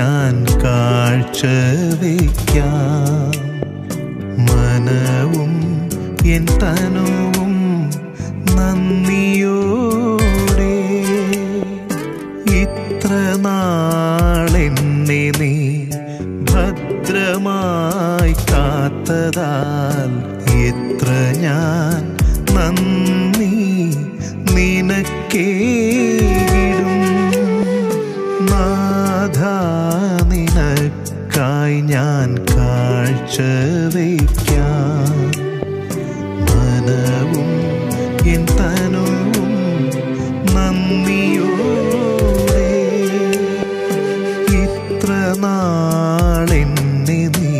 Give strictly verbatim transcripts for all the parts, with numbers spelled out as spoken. ഞാൻ കാഴ്ചവെക്കാം. മനവും എൻ തനവും നന്ദിയോടെ ഇത്ര നാളെന്നെ നീ ഭദ്രമായി കാത്തതാൽ എത്ര ഞാൻ നന്ദി നിനക്കേ നിനക്കായി ഞാൻ കാഴ്ചവെക്കാം. മനവും എൻ തനവും നന്ദിയോടെ ഇത്ര നാളെന്നെ നീ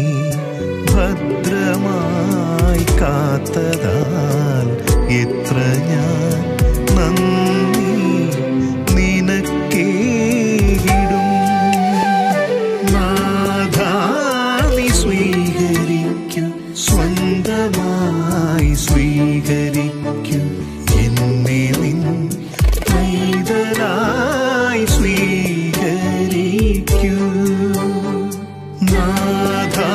ഭദ്രമായി കാത്തതാൽ എത്ര ഞാൻ നന്ദി നിനക്കേ. സ്വന്തമായി സ്വീകരിക്കൂ എന്നെ നിൻ പൈതലായി സ്വീകരിക്കൂ. നാഥാ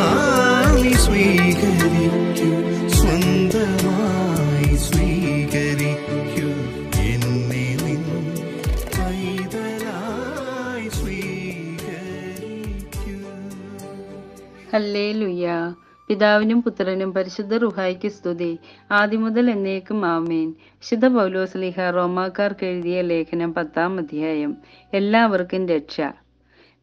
നീ സ്വീകരിക്കൂ, സ്വന്തമായി സ്വീകരിക്കൂ എന്നെ നിൻ പൈതലായി സ്വീകരിക്കൂ. ഹല്ലേലൂയ. പിതാവിനും പുത്രനും പരിശുദ്ധ റുഹായ്ക്ക് സ്തുതി, ആദിമുതൽ എന്നേക്കും ആമേൻ. വിശുദ്ധ പൗലോസ്ലീഹ റോമാക്കാർക്ക് എഴുതിയ ലേഖനം പത്താം അധ്യായം. എല്ലാവർക്കും രക്ഷ.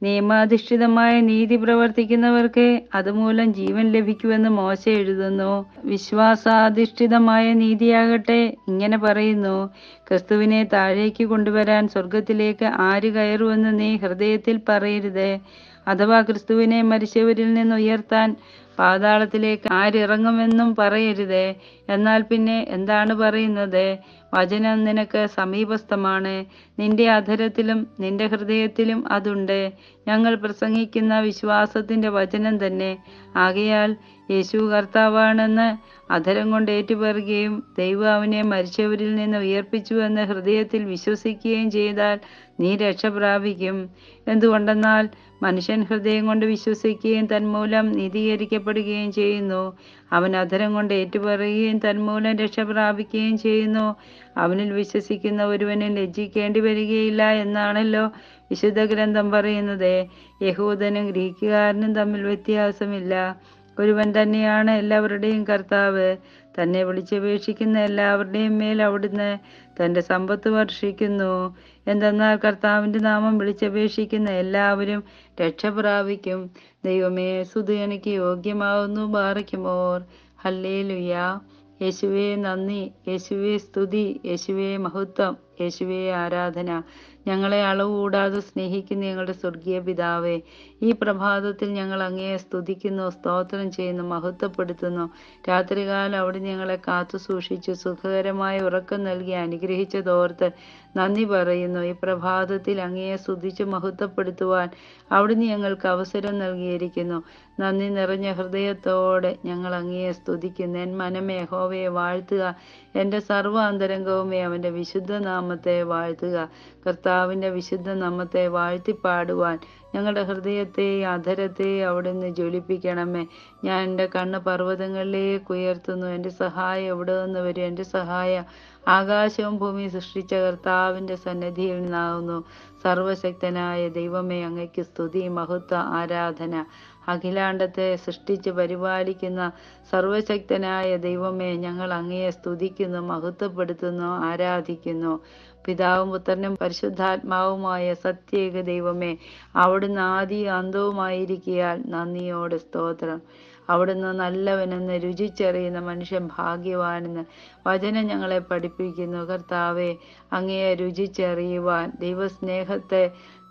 നിയമാധിഷ്ഠിതമായ നീതി പ്രവർത്തിക്കുന്നവർക്ക് അതുമൂലം ജീവൻ ലഭിക്കുമെന്ന് മോശ എഴുതുന്നു. വിശ്വാസാധിഷ്ഠിതമായ നീതിയാകട്ടെ ഇങ്ങനെ പറയുന്നു: ക്രിസ്തുവിനെ താഴേക്ക് കൊണ്ടുവരാൻ സ്വർഗത്തിലേക്ക് ആര് കയറുമെന്ന് നീ ഹൃദയത്തിൽ പറയരുത്. അഥവാ ക്രിസ്തുവിനെ മരിച്ചവരിൽ നിന്ന് ഉയർത്താൻ പാതാളത്തിലേക്ക് ആരിറങ്ങുമെന്നും പറയരുത്. എന്നാൽ പിന്നെ എന്താണ് പറയുന്നത്? വചനം നിനക്ക് സമീപസ്ഥമാണ്, നിന്റെ അധരത്തിലും നിന്റെ ഹൃദയത്തിലും അതുണ്ട്. ഞങ്ങൾ പ്രസംഗിക്കുന്ന വിശ്വാസത്തിന്റെ വചനം തന്നെ. ആകയാൽ യേശു കർത്താവാണെന്ന് അധരം കൊണ്ട് ഏറ്റുപറയുകയും ദൈവം അവനെ മരിച്ചവരിൽ നിന്ന് ഉയർപ്പിച്ചുവെന്ന് ഹൃദയത്തിൽ വിശ്വസിക്കുകയും ചെയ്താൽ നീ രക്ഷ പ്രാപിക്കും. എന്തുകൊണ്ടെന്നാൽ മനുഷ്യൻ ഹൃദയം കൊണ്ട് വിശ്വസിക്കുകയും തന്മൂലം നീതീകരിക്കപ്പെടുകയും ചെയ്യുന്നു. അവൻ അധരം കൊണ്ട് ഏറ്റുപറയുകയും തന്മൂലം രക്ഷ പ്രാപിക്കുകയും ചെയ്യുന്നു. അവനിൽ വിശ്വസിക്കുന്ന ഒരുവനെ ലജ്ജിക്കേണ്ടി വരികയില്ല എന്നാണല്ലോ വിശുദ്ധ ഗ്രന്ഥം പറയുന്നത്. യഹൂദനും ഗ്രീക്കുകാരനും തമ്മിൽ വ്യത്യാസമില്ല. ഒരുവൻ തന്നെയാണ് എല്ലാവരുടെയും കർത്താവ്. തന്നെ വിളിച്ചപേക്ഷിക്കുന്ന എല്ലാവരുടെയും മേൽ അവിടുന്ന് തൻ്റെ സമ്പത്ത് വർഷിക്കുന്നു. എന്തെന്നാൽ കർത്താവിൻ്റെ നാമം വിളിച്ചപേക്ഷിക്കുന്ന എല്ലാവരും രക്ഷ പ്രാപിക്കും. ദൈവമേ, സ്തുതി എനിക്ക് യോഗ്യമാവുന്നു. ബാറയ്ക്കുമോർ. ഹല്ലേലൂയ. യേശുവേ നന്ദി, യേശുവേ സ്തുതി, യേശുവേ മഹത്വം, യേശുവേ ആരാധന. ഞങ്ങളെ അളവ് കൂടാതെ സ്നേഹിക്കുന്ന ഞങ്ങളുടെ സ്വർഗീയ പിതാവേ, ഈ പ്രഭാതത്തിൽ ഞങ്ങൾ അങ്ങയെ സ്തുതിക്കുന്നു, സ്തോത്രം ചെയ്യുന്നു, മഹത്വപ്പെടുത്തുന്നു. രാത്രികാലം അവിടെ ഞങ്ങളെ കാത്തു സൂക്ഷിച്ചു സുഖകരമായ ഉറക്കം നൽകി അനുഗ്രഹിച്ചതോർത്ത് നന്ദി പറയുന്നു. ഈ പ്രഭാതത്തിൽ അങ്ങയെ സ്തുതിച്ച് മഹത്വപ്പെടുത്തുവാൻ അവിടുന്ന് ഞങ്ങൾക്ക് അവസരം നൽകിയിരിക്കുന്നു. നന്ദി നിറഞ്ഞ ഹൃദയത്തോടെ ഞങ്ങൾ അങ്ങയെ സ്തുതിക്കുന്നു. എൻ മനമേ യഹോവയെ വാഴ്ത്തുക, എൻ്റെ സർവ്വ അന്തരംഗവുമേ അവൻ്റെ വിശുദ്ധ നാമത്തെ വാഴ്ത്തുക. കർത്താവിൻ്റെ വിശുദ്ധ നാമത്തെ വാഴ്ത്തിപ്പാടുവാൻ ഞങ്ങളുടെ ഹൃദയത്തെ അധരത്തെ അവിടുന്ന് ജ്വലിപ്പിക്കണമേ. ഞാൻ എൻ്റെ കണ്ണ് പർവ്വതങ്ങളിലേക്ക് ഉയർത്തുന്നു. എൻ്റെ സഹായം എവിടെ നിന്ന് വരും? എൻ്റെ സഹായം ആകാശവും ഭൂമിയും സൃഷ്ടിച്ച കർത്താവിൻ്റെ സന്നിധിയിൽ നിന്നാകുന്നു. സർവശക്തനായ ദൈവമേ, അങ്ങയ്ക്ക് സ്തുതി, മഹത്വ, ആരാധന. അഖിലാണ്ടത്തെ സൃഷ്ടിച്ച് പരിപാലിക്കുന്ന സർവശക്തനായ ദൈവമേ, ഞങ്ങൾ അങ്ങയെ സ്തുതിക്കുന്നു, മഹത്വപ്പെടുത്തുന്നു, ആരാധിക്കുന്നു. പിതാവും പുത്രനും പരിശുദ്ധാത്മാവുമായ സത്യേക ദൈവമേ, അവിടുന്ന് ആദി അന്തവുമായിരിക്കയാൽ നന്ദിയോടെ സ്തോത്രം. അവിടുന്ന് നല്ലവനെന്ന് രുചിച്ചറിയുന്ന മനുഷ്യൻ ഭാഗ്യവാനെന്ന് വചനം ഞങ്ങളെ പഠിപ്പിക്കുന്നു. കർത്താവെ, അങ്ങയെ രുചിച്ചറിയുവാൻ, ദൈവസ്നേഹത്തെ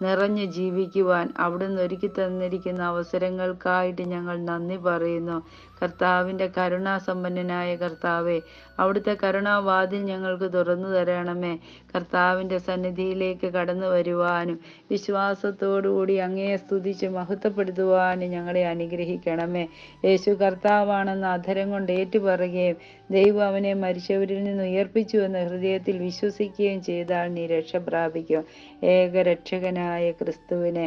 നിറഞ്ഞ് ജീവിക്കുവാൻ അവിടുന്ന് ഒരുക്കി തന്നിരിക്കുന്ന അവസരങ്ങൾക്കായിട്ട് ഞങ്ങൾ നന്ദി പറയുന്നു. കർത്താവിൻ്റെ കരുണാസമ്പന്നനായ കർത്താവെ, അവിടുത്തെ കരുണാവാതിൽ ഞങ്ങൾക്ക് തുറന്നു തരണമേ. കർത്താവിൻ്റെ സന്നിധിയിലേക്ക് കടന്നു വരുവാനും വിശ്വാസത്തോടുകൂടി അങ്ങയെ സ്തുതിച്ച് മഹത്വപ്പെടുത്തുവാനും ഞങ്ങളെ അനുഗ്രഹിക്കണമേ. യേശു കർത്താവാണെന്ന് അധരം കൊണ്ട് ഏറ്റുപറയുകയും ദൈവം അവനെ മരിച്ചവരിൽ നിന്ന് ഉയർപ്പിച്ചുവെന്ന് ഹൃദയത്തിൽ വിശ്വസിക്കുകയും ചെയ്താൽ നീ രക്ഷ പ്രാപിക്കും. ഏകരക്ഷകനായ ക്രിസ്തുവിനെ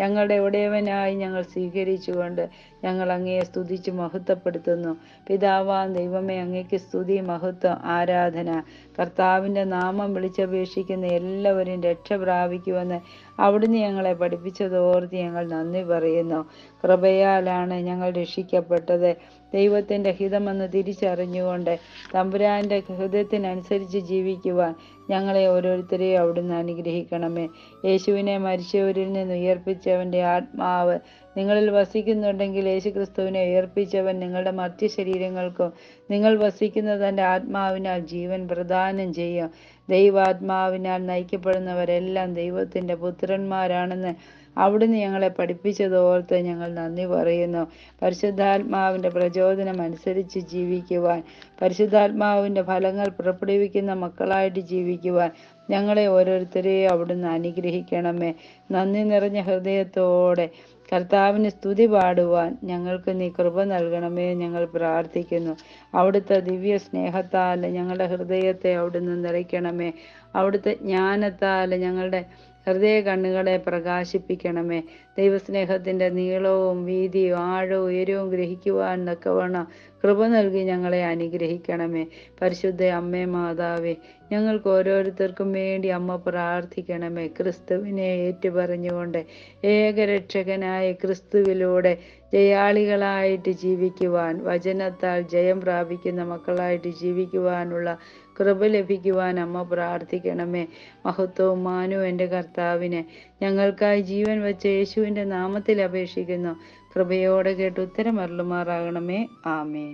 ഞങ്ങളുടെ ഉടയവനായി ഞങ്ങൾ സ്വീകരിച്ചുകൊണ്ട് ഞങ്ങൾ അങ്ങയെ സ്തുതിച്ച് മഹത്വപ്പെടുത്തുന്നു. പിതാവാം ദൈവമേ, അങ്ങയ്ക്ക് സ്തുതി, മഹത്വം, ആരാധന. കർത്താവിൻ്റെ നാമം വിളിച്ചപേക്ഷിക്കുന്ന എല്ലാവരും രക്ഷ പ്രാപിക്കുമെന്ന് അവിടുന്ന് ഞങ്ങളെ പഠിപ്പിച്ചതോർത്ത് ഞങ്ങൾ നന്ദി പറയുന്നു. കൃപയാലാണ് ഞങ്ങൾ രക്ഷിക്കപ്പെട്ടത്. ദൈവത്തിൻ്റെ ഹിതമെന്ന് തിരിച്ചറിഞ്ഞുകൊണ്ട് തമ്പുരാൻ്റെ ഹൃദയത്തിനനുസരിച്ച് ജീവിക്കുവാൻ ഞങ്ങളെ ഓരോരുത്തരെയും അവിടുന്ന് അനുഗ്രഹിക്കണമേ. യേശുവിനെ മരിച്ചവരിൽ നിന്ന് ഉയർപ്പിച്ചവൻ്റെ ആത്മാവ് നിങ്ങളിൽ വസിക്കുന്നുണ്ടെങ്കിൽ യേശു ക്രിസ്തുവിനെ ഉയർപ്പിച്ചവൻ നിങ്ങളുടെ മറ്റ് ശരീരങ്ങൾക്കും നിങ്ങൾ വസിക്കുന്ന തൻ്റെ ആത്മാവിനാൽ ജീവൻ പ്രദാനം ചെയ്യും. ദൈവാത്മാവിനാൽ നയിക്കപ്പെടുന്നവരെല്ലാം ദൈവത്തിൻ്റെ പുത്രന്മാരാണെന്ന് അവിടുന്ന് ഞങ്ങളെ പഠിപ്പിച്ചതോർത്ത് ഞങ്ങൾ നന്ദി പറയുന്നു. പരിശുദ്ധാത്മാവിൻ്റെ പ്രചോദനം അനുസരിച്ച് ജീവിക്കുവാൻ, പരിശുദ്ധാത്മാവിൻ്റെ ഫലങ്ങൾ പുറപ്പെടുവിക്കുന്ന മക്കളായിട്ട് ജീവിക്കുവാൻ ഞങ്ങളെ ഓരോരുത്തരെയും അവിടുന്ന് അനുഗ്രഹിക്കണമേ. നന്ദി നിറഞ്ഞ ഹൃദയത്തോടെ കർത്താവിന് സ്തുതി പാടുവാൻ ഞങ്ങൾക്ക് നീ കൃപ നൽകണമേ. ഞങ്ങൾ പ്രാർത്ഥിക്കുന്നു. അവിടുത്തെ ദിവ്യ സ്നേഹത്താൽ ഞങ്ങളുടെ ഹൃദയത്തെ അവിടുന്ന് നിറയ്ക്കണമേ. അവിടുത്തെ ജ്ഞാനത്താൽ ഞങ്ങളുടെ ഹൃദയ കണ്ണുകളെ പ്രകാശിപ്പിക്കണമേ. ദൈവസ്നേഹത്തിൻ്റെ നീളവും വീതിയും ആഴവും ഉയരവും ഗ്രഹിക്കുവാൻ തക്കവണ്ണം കൃപ നൽകി ഞങ്ങളെ അനുഗ്രഹിക്കണമേ. പരിശുദ്ധ അമ്മേ മാതാവേ, ഞങ്ങൾക്ക് ഓരോരുത്തർക്കും വേണ്ടി അമ്മ പ്രാർത്ഥിക്കണമേ. ക്രിസ്തുവിനെ ഏറ്റുപറഞ്ഞുകൊണ്ട് ഏകരക്ഷകനായ ക്രിസ്തുവിലൂടെ ജയാളികളായിട്ട് ജീവിക്കുവാൻ, വചനത്താൽ ജയം പ്രാപിക്കുന്ന മക്കളായിട്ട് ജീവിക്കുവാനുള്ള കൃപ ലഭിക്കുവാൻ അമ്മ പ്രാർത്ഥിക്കണമേ. മഹത്വവും മാനവും എൻ്റെ കർത്താവിനെ ഞങ്ങൾക്കായി ജീവൻ വച്ച യേശുവിൻ്റെ നാമത്തിൽ അപേക്ഷിക്കുന്നു. കൃപയോടെ കേട്ട് ഉത്തരം അരുളുമാറാകണമേ. ആമേൻ.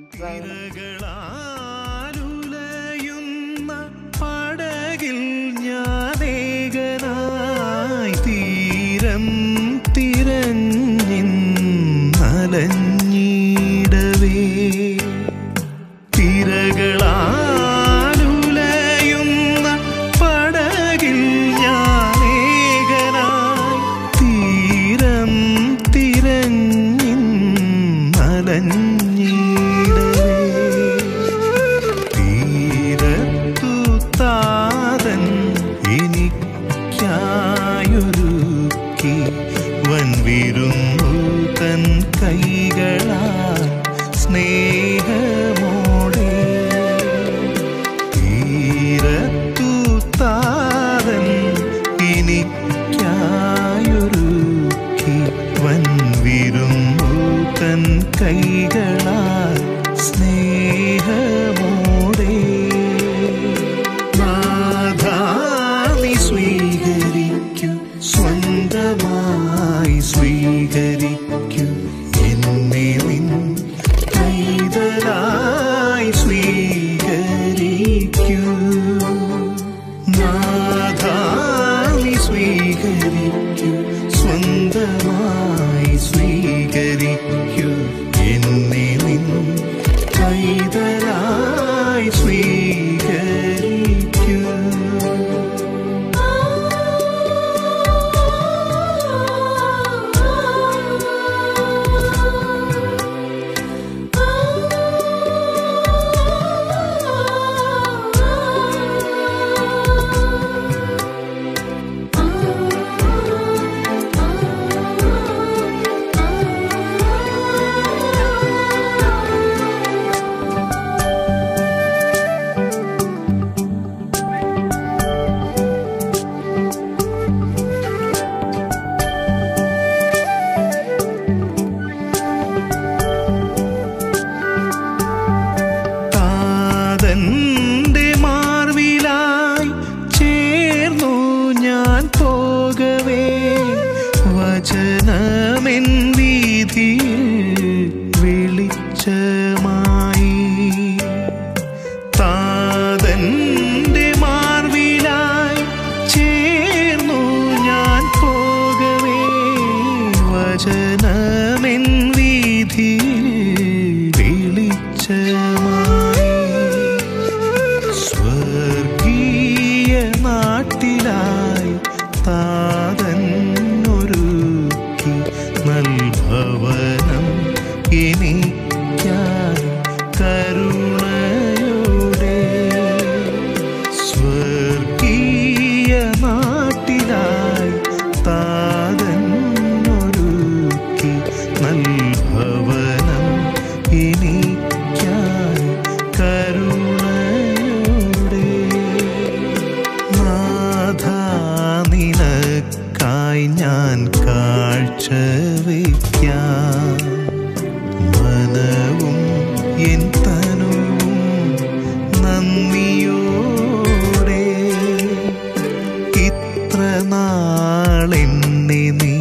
എത്രനാളെന്നെ നീ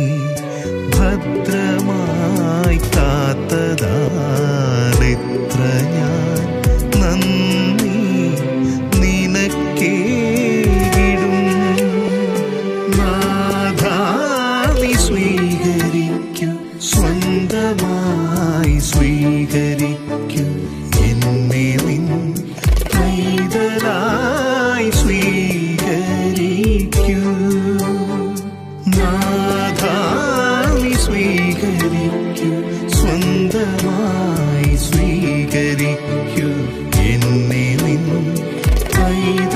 ഭദ്രമായി കാത്തതാലെത്ര ഞാൻ നന്ദി നിനക്കേകിടും. നാഥാ നീ സ്വീകരിക്കൂ, സ്വന്തമായി സ്വീകരിക്കൂ, എന്നെ നിൻ പൈതലായി സ്വീകരിക്കൂ. നാഥാ നീ സ്വീകരിക്കൂ, സ്വന്തമായി സ്വീകരിക്കൂ, എന്നെ നിൻ പൈതലായി